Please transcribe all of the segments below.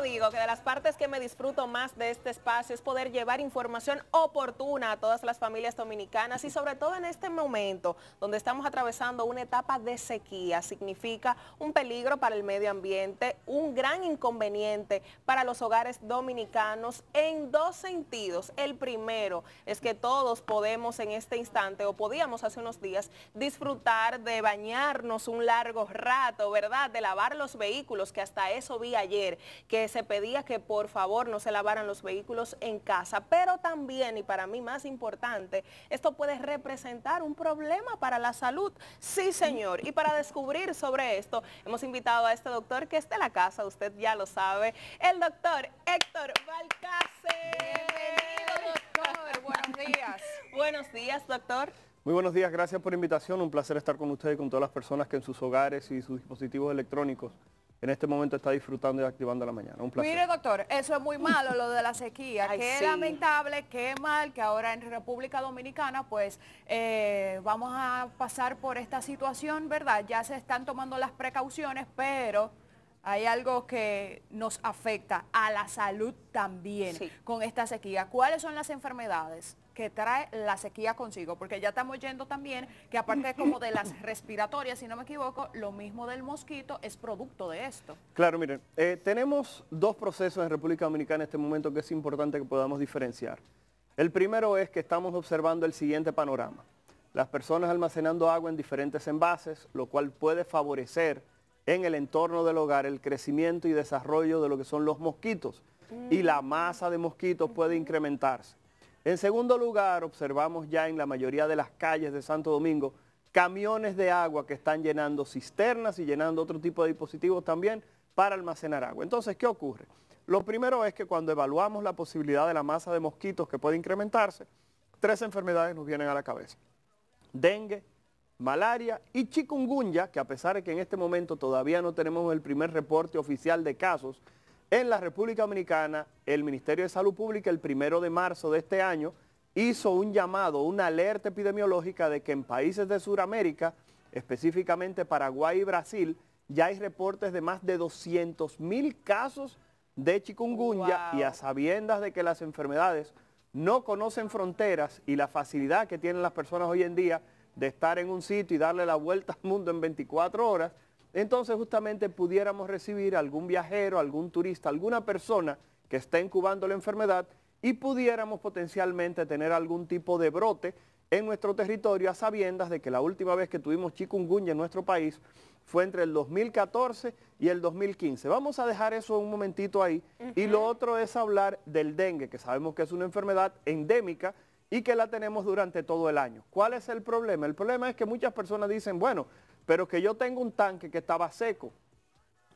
yo digo que de las partes que me disfruto más de este espacio es poder llevar información oportuna a todas las familias dominicanas, y sobre todo en este momento donde estamos atravesando una etapa de sequía. Significa un peligro para el medio ambiente, un gran inconveniente para los hogares dominicanos en dos sentidos. El primero es que todos podemos en este instante, o podíamos hace unos días, disfrutar de bañarnos un largo rato, ¿verdad? De lavar los vehículos, que hasta eso vi ayer, que se pedía que por favor no se lavaran los vehículos en casa. Pero también, y para mí más importante, esto puede representar un problema para la salud. Sí, señor. Y para descubrir sobre esto, hemos invitado a este doctor que es de la casa, usted ya lo sabe, el doctor Héctor Balcácer. Bienvenido, doctor. Buenos días. Buenos días, doctor. Muy buenos días, gracias por la invitación. Un placer estar con ustedes y con todas las personas que en sus hogares y sus dispositivos electrónicos en este momento está disfrutando y activando la mañana. Un placer. Mire, doctor, eso es muy malo, lo de la sequía. Ay, qué sí. Lamentable, qué mal que ahora en República Dominicana pues vamos a pasar por esta situación, ¿verdad? Ya se están tomando las precauciones, pero hay algo que nos afecta a la salud también, sí, con esta sequía. ¿Cuáles son las enfermedades que trae la sequía consigo? Porque ya estamos yendo también que aparte como de las respiratorias, si no me equivoco, lo mismo del mosquito es producto de esto. Claro, miren, tenemos dos procesos en República Dominicana en este momento que es importante que podamos diferenciar. El primero es que estamos observando el siguiente panorama: las personas almacenando agua en diferentes envases, lo cual puede favorecer en el entorno del hogar el crecimiento y desarrollo de lo que son los mosquitos, y la masa de mosquitos puede incrementarse. En segundo lugar, observamos ya en la mayoría de las calles de Santo Domingo camiones de agua que están llenando cisternas y llenando otro tipo de dispositivos también para almacenar agua. Entonces, ¿qué ocurre? Lo primero es que cuando evaluamos la posibilidad de la masa de mosquitos que puede incrementarse, tres enfermedades nos vienen a la cabeza: dengue, malaria y chikungunya, que a pesar de que en este momento todavía no tenemos el primer reporte oficial de casos en la República Dominicana, el Ministerio de Salud Pública el 1 de marzo de este año hizo un llamado, una alerta epidemiológica de que en países de Sudamérica, específicamente Paraguay y Brasil, ya hay reportes de más de 200.000 casos de chikungunya. Wow. Y a sabiendas de que las enfermedades no conocen fronteras y la facilidad que tienen las personas hoy en día de estar en un sitio y darle la vuelta al mundo en 24 horas, entonces justamente pudiéramos recibir algún viajero, algún turista, alguna persona que esté incubando la enfermedad y pudiéramos potencialmente tener algún tipo de brote en nuestro territorio, a sabiendas de que la última vez que tuvimos chikungunya en nuestro país fue entre el 2014 y el 2015. Vamos a dejar eso un momentito ahí. Y lo otro es hablar del dengue, que sabemos que es una enfermedad endémica y que la tenemos durante todo el año. ¿Cuál es el problema? El problema es que muchas personas dicen, bueno, pero que yo tengo un tanque que estaba seco,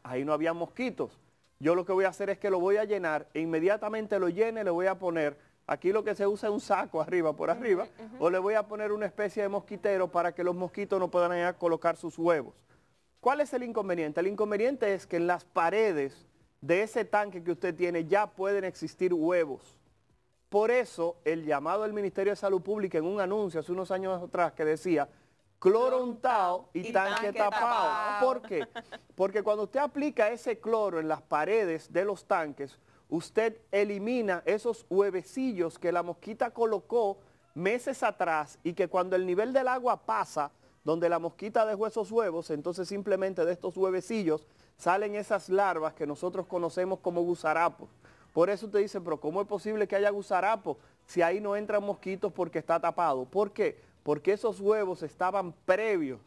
ahí no había mosquitos, yo lo que voy a hacer es que lo voy a llenar, e inmediatamente lo llene, le voy a poner, aquí lo que se usa es un saco arriba, por arriba, o le voy a poner una especie de mosquitero para que los mosquitos no puedan ir a colocar sus huevos. ¿Cuál es el inconveniente? El inconveniente es que en las paredes de ese tanque que usted tiene ya pueden existir huevos. Por eso el llamado del Ministerio de Salud Pública en un anuncio hace unos años atrás que decía cloro untado y tanque tapado. ¿Por qué? Porque cuando usted aplica ese cloro en las paredes de los tanques, usted elimina esos huevecillos que la mosquita colocó meses atrás y que cuando el nivel del agua pasa, donde la mosquita dejó esos huevos, entonces simplemente de estos huevecillos salen esas larvas que nosotros conocemos como gusarapos. Por eso te dicen, pero ¿cómo es posible que haya gusarapos si ahí no entran mosquitos porque está tapado? ¿Por qué? Porque esos huevos estaban previos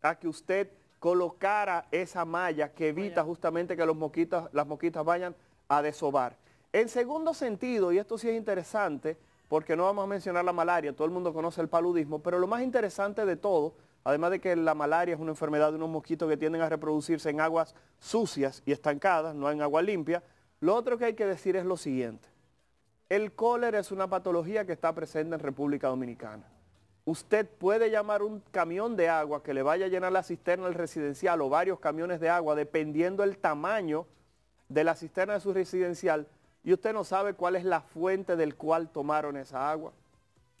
a que usted colocara esa malla que evita justamente que las mosquitas vayan a desovar. En segundo sentido, y esto sí es interesante, porque no vamos a mencionar la malaria, todo el mundo conoce el paludismo, pero lo más interesante de todo, además de que la malaria es una enfermedad de unos mosquitos que tienden a reproducirse en aguas sucias y estancadas, no en agua limpia, lo otro que hay que decir es lo siguiente: el cólera es una patología que está presente en República Dominicana. Usted puede llamar un camión de agua que le vaya a llenar la cisterna al residencial, o varios camiones de agua, dependiendo del tamaño de la cisterna de su residencial, y usted no sabe cuál es la fuente del cual tomaron esa agua.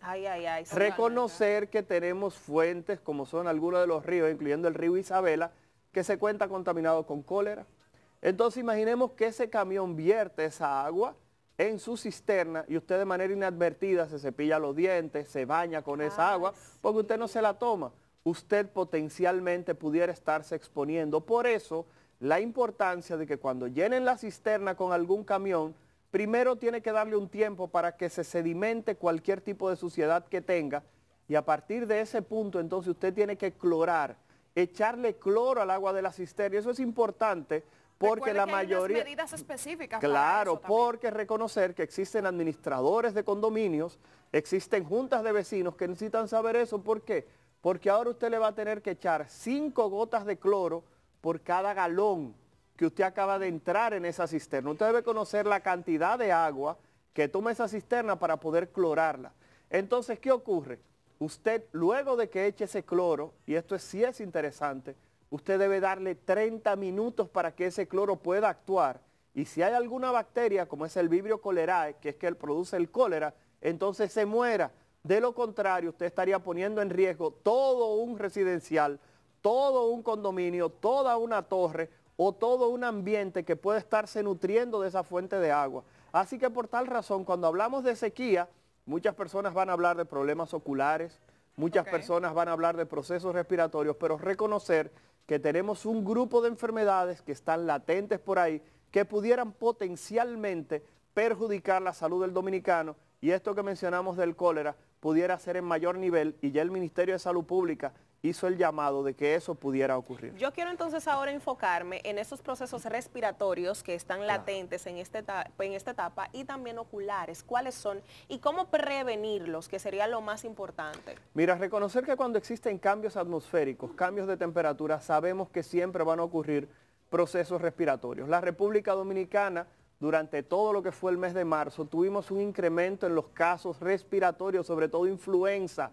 Ay, ay, ay. Reconocer que tenemos fuentes, como son algunos de los ríos, incluyendo el río Isabela, que se cuenta contaminado con cólera. Entonces imaginemos que ese camión vierte esa agua en su cisterna y usted de manera inadvertida se cepilla los dientes, se baña con esa agua, porque usted no se la toma. Usted potencialmente pudiera estarse exponiendo. Por eso, la importancia de que cuando llenen la cisterna con algún camión, primero tiene que darle un tiempo para que se sedimente cualquier tipo de suciedad que tenga, y a partir de ese punto entonces usted tiene que clorar, echarle cloro al agua de la cisterna. Y eso es importante porque la mayoría... hay unas medidas específicas. Claro, porque reconocer que existen administradores de condominios, existen juntas de vecinos que necesitan saber eso. ¿Por qué? Porque ahora usted le va a tener que echar 5 gotas de cloro por cada galón que usted acaba de entrar en esa cisterna. Usted debe conocer la cantidad de agua que toma esa cisterna para poder clorarla. Entonces, ¿qué ocurre? Usted, luego de que eche ese cloro, y esto sí es interesante, usted debe darle 30 minutos para que ese cloro pueda actuar. Y si hay alguna bacteria, como es el Vibrio cholerae, que es que él produce el cólera, entonces se muera. De lo contrario, usted estaría poniendo en riesgo todo un residencial, todo un condominio, toda una torre o todo un ambiente que puede estarse nutriendo de esa fuente de agua. Así que por tal razón, cuando hablamos de sequía, muchas personas van a hablar de problemas oculares, muchas personas van a hablar de procesos respiratorios, pero reconocer que tenemos un grupo de enfermedades que están latentes por ahí, que pudieran potencialmente perjudicar la salud del dominicano, y esto que mencionamos del cólera pudiera ser en mayor nivel, y ya el Ministerio de Salud Pública hizo el llamado de que eso pudiera ocurrir. Yo quiero entonces ahora enfocarme en esos procesos respiratorios que están latentes en esta etapa, y también oculares. ¿Cuáles son y cómo prevenirlos, que sería lo más importante? Mira, reconocer que cuando existen cambios atmosféricos, cambios de temperatura, sabemos que siempre van a ocurrir procesos respiratorios. La República Dominicana, durante todo lo que fue el mes de marzo, tuvimos un incremento en los casos respiratorios, sobre todo influenza,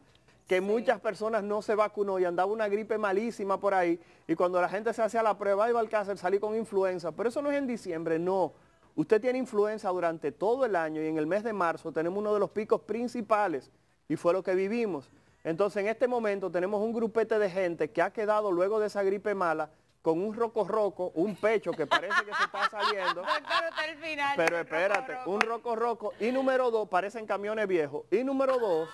que muchas personas no se vacunó y andaba una gripe malísima por ahí, y cuando la gente se hacía la prueba, iba al Balcácer, salí con influenza. Pero eso no es en diciembre, no. Usted tiene influenza durante todo el año, y en el mes de marzo tenemos uno de los picos principales, y fue lo que vivimos. Entonces, en este momento tenemos un grupete de gente que ha quedado luego de esa gripe mala con un roco-roco, un pecho que parece que se está saliendo. Doctor, hasta el final. Pero espérate, roco, roco. Un roco-roco. Y número dos, parecen camiones viejos. Y número dos,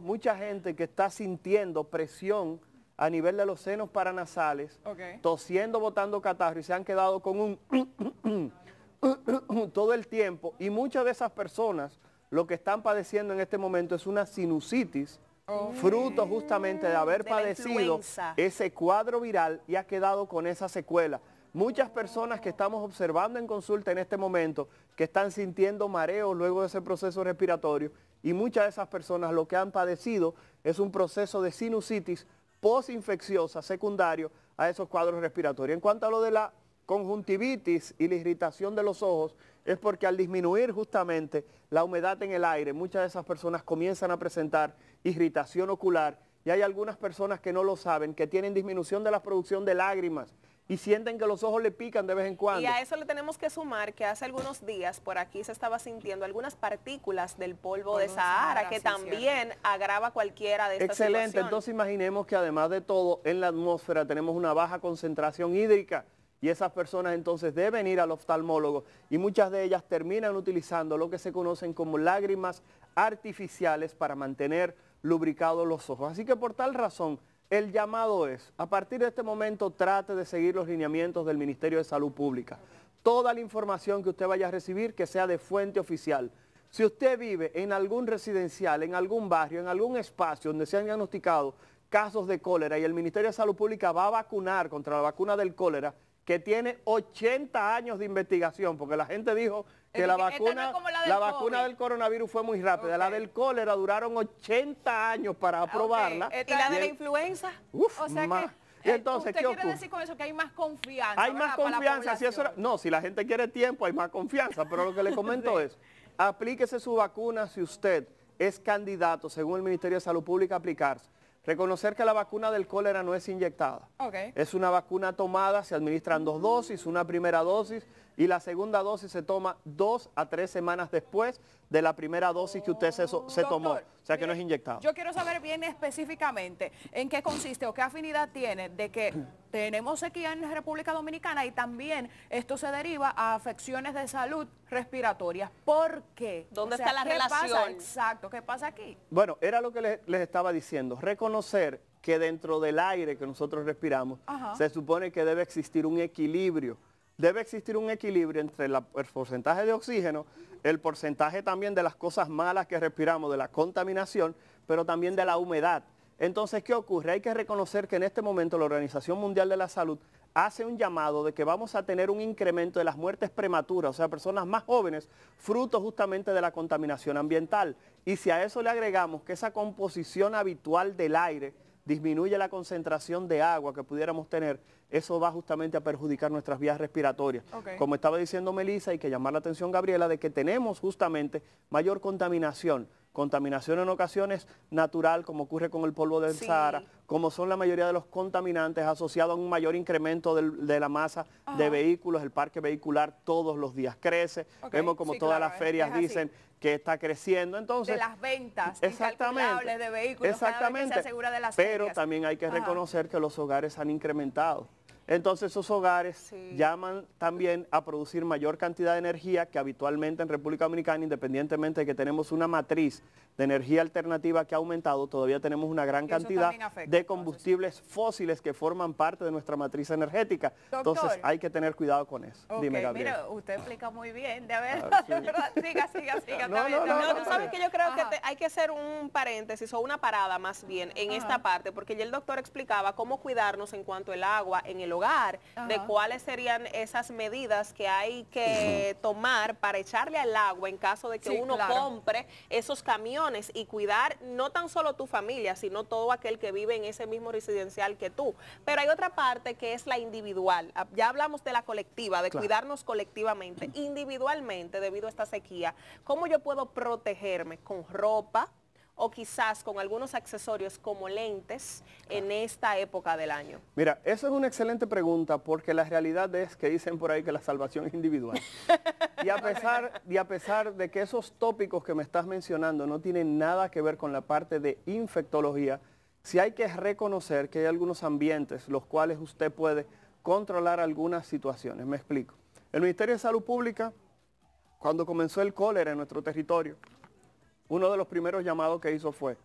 mucha gente que está sintiendo presión a nivel de los senos paranasales, tosiendo, botando catarro, y se han quedado con un todo el tiempo. Y muchas de esas personas lo que están padeciendo en este momento es una sinusitis, fruto justamente de haber padecido ese cuadro viral y ha quedado con esa secuela. Muchas personas que estamos observando en consulta en este momento que están sintiendo mareos luego de ese proceso respiratorio, y muchas de esas personas lo que han padecido es un proceso de sinusitis postinfecciosa secundario a esos cuadros respiratorios. En cuanto a lo de la conjuntivitis y la irritación de los ojos, es porque al disminuir justamente la humedad en el aire, muchas de esas personas comienzan a presentar irritación ocular, y hay algunas personas que no lo saben, que tienen disminución de la producción de lágrimas y sienten que los ojos le pican de vez en cuando. Y a eso le tenemos que sumar que hace algunos días por aquí se estaba sintiendo algunas partículas del polvo de Sahara, que también agrava cualquiera de estas situaciones. Excelente, entonces imaginemos que además de todo en la atmósfera tenemos una baja concentración hídrica, y esas personas entonces deben ir al oftalmólogo, y muchas de ellas terminan utilizando lo que se conocen como lágrimas artificiales para mantener lubricados los ojos. Así que por tal razón, el llamado es, a partir de este momento trate de seguir los lineamientos del Ministerio de Salud Pública. Toda la información que usted vaya a recibir que sea de fuente oficial. Si usted vive en algún residencial, en algún barrio, en algún espacio donde se han diagnosticado casos de cólera, y el Ministerio de Salud Pública va a vacunar contra la vacuna del cólera, que tiene 80 años de investigación, porque la gente dijo que la vacuna, no la vacuna del coronavirus fue muy rápida. La del cólera duraron 80 años para aprobarla. ¿Y la de la influenza? Uf, o sea que, entonces, ¿usted quiere decir con eso que hay más confianza? Hay más confianza. Si eso era, no, si la gente quiere tiempo, hay más confianza. Pero lo que le comento es, aplíquese su vacuna si usted es candidato, según el Ministerio de Salud Pública, a aplicarse. Reconocer que la vacuna del cólera no es inyectada, es una vacuna tomada, se administran 2 dosis, una primera dosis y la segunda dosis se toma 2 a 3 semanas después de la primera dosis que usted se tomó. O sea, bien, que no es inyectado. Yo quiero saber bien específicamente en qué consiste o qué afinidad tiene de que tenemos sequía en República Dominicana y también esto se deriva a afecciones de salud respiratorias. ¿Por qué? ¿Dónde está la relación? ¿Qué pasa? Exacto, ¿qué pasa aquí? Bueno, era lo que les estaba diciendo, reconocer que dentro del aire que nosotros respiramos, ajá, se supone que debe existir un equilibrio. Debe existir un equilibrio entre el porcentaje de oxígeno, el porcentaje también de las cosas malas que respiramos, de la contaminación, pero también de la humedad. Entonces, ¿qué ocurre? Hay que reconocer que en este momento la Organización Mundial de la Salud hace un llamado de que vamos a tener un incremento de las muertes prematuras, o sea, personas más jóvenes, fruto justamente de la contaminación ambiental. Y si a eso le agregamos que esa composición habitual del aire disminuye la concentración de agua que pudiéramos tener, eso va justamente a perjudicar nuestras vías respiratorias. Okay. Como estaba diciendo Melissa, hay que llamar la atención, Gabriela, de que tenemos justamente mayor contaminación. Contaminación en ocasiones natural, como ocurre con el polvo del Sahara, como son la mayoría de los contaminantes asociados a un mayor incremento de la masa, ajá, de vehículos. El parque vehicular todos los días crece. Okay. Vemos como sí, todas claro, las ferias dicen que está creciendo. Entonces, de las ventas incalculables de vehículos, exactamente, cada vez que se asegura de las ferias. Pero también hay que reconocer, ajá, que los hogares han incrementado. Entonces esos hogares, sí, llaman también a producir mayor cantidad de energía que habitualmente en República Dominicana, independientemente de que tenemos una matriz de energía alternativa que ha aumentado, todavía tenemos una gran cantidad de combustibles fósiles que forman parte de nuestra matriz energética. Doctor, entonces hay que tener cuidado con eso. Okay, dime, Gabriel. Mira, usted explica muy bien, de verdad, sí, de verdad. Siga. No, tú sabes que yo creo, ajá, que hay que hacer un paréntesis o una parada más bien en, ajá, esta parte, porque ya el doctor explicaba cómo cuidarnos en cuanto al agua en el hogar, ajá, de cuáles serían esas medidas que hay que tomar para echarle al agua en caso de que, sí, uno, claro, compre esos camiones y cuidar no tan solo tu familia, sino todo aquel que vive en ese mismo residencial que tú. Pero hay otra parte que es la individual. Ya hablamos de la colectiva, de, claro, cuidarnos colectivamente. Individualmente, debido a esta sequía, ¿cómo yo puedo protegerme con ropa o quizás con algunos accesorios como lentes en esta época del año? Mira, eso es una excelente pregunta porque la realidad es que dicen por ahí que la salvación es individual. Y a pesar de que esos tópicos que me estás mencionando no tienen nada que ver con la parte de infectología, sí hay que reconocer que hay algunos ambientes los cuales usted puede controlar algunas situaciones. Me explico. El Ministerio de Salud Pública, cuando comenzó el cólera en nuestro territorio, uno de los primeros llamados que hizo fue,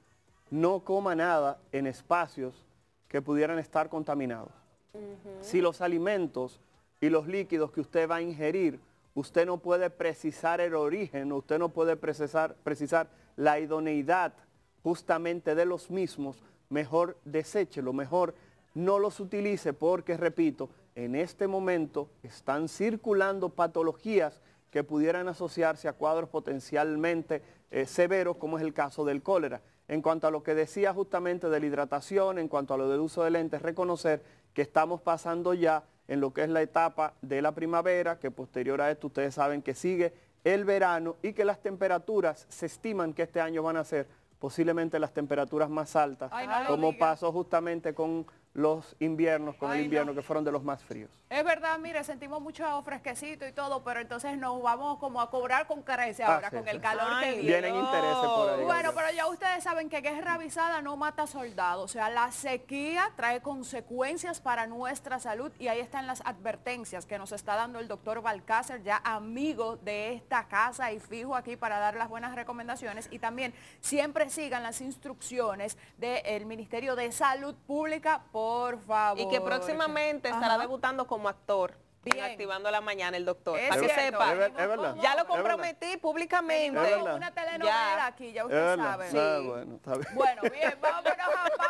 no coma nada en espacios que pudieran estar contaminados. Uh-huh. Si los alimentos y los líquidos que usted va a ingerir, usted no puede precisar el origen, usted no puede precisar la idoneidad justamente de los mismos, mejor deséchelo, mejor no los utilice porque, repito, en este momento están circulando patologías que pudieran asociarse a cuadros potencialmente severos, como es el caso del cólera. En cuanto a lo que decía justamente de la hidratación, en cuanto a lo del uso de lentes, reconocer que estamos pasando ya en lo que es la etapa de la primavera, que posterior a esto ustedes saben que sigue el verano y que las temperaturas se estiman que este año van a ser posiblemente las temperaturas más altas, ay, no, como pasó justamente con los inviernos, con, ay, el invierno, no, que fueron de los más fríos. Es verdad, mire, sentimos mucho fresquecito y todo, pero entonces nos vamos como a cobrar con carencia ahora, sí, con el calor, ay, que viene. Vienen intereses por ahí. Bueno, pero ya ustedes saben que guerra avisada no mata soldados, o sea, la sequía trae consecuencias para nuestra salud y ahí están las advertencias que nos está dando el doctor Balcácer, ya amigo de esta casa y fijo aquí para dar las buenas recomendaciones. Y también siempre sigan las instrucciones del Ministerio de Salud Pública, por favor. Y que próximamente, ajá, estará debutando como actor. Bien. Activando la mañana el doctor. Para que sepa. Es verdad. Ya lo comprometí públicamente. Una telenovela ya. Aquí, ya usted sabe. Sí. Ah, bueno, está bien. Bueno, bien, vámonos a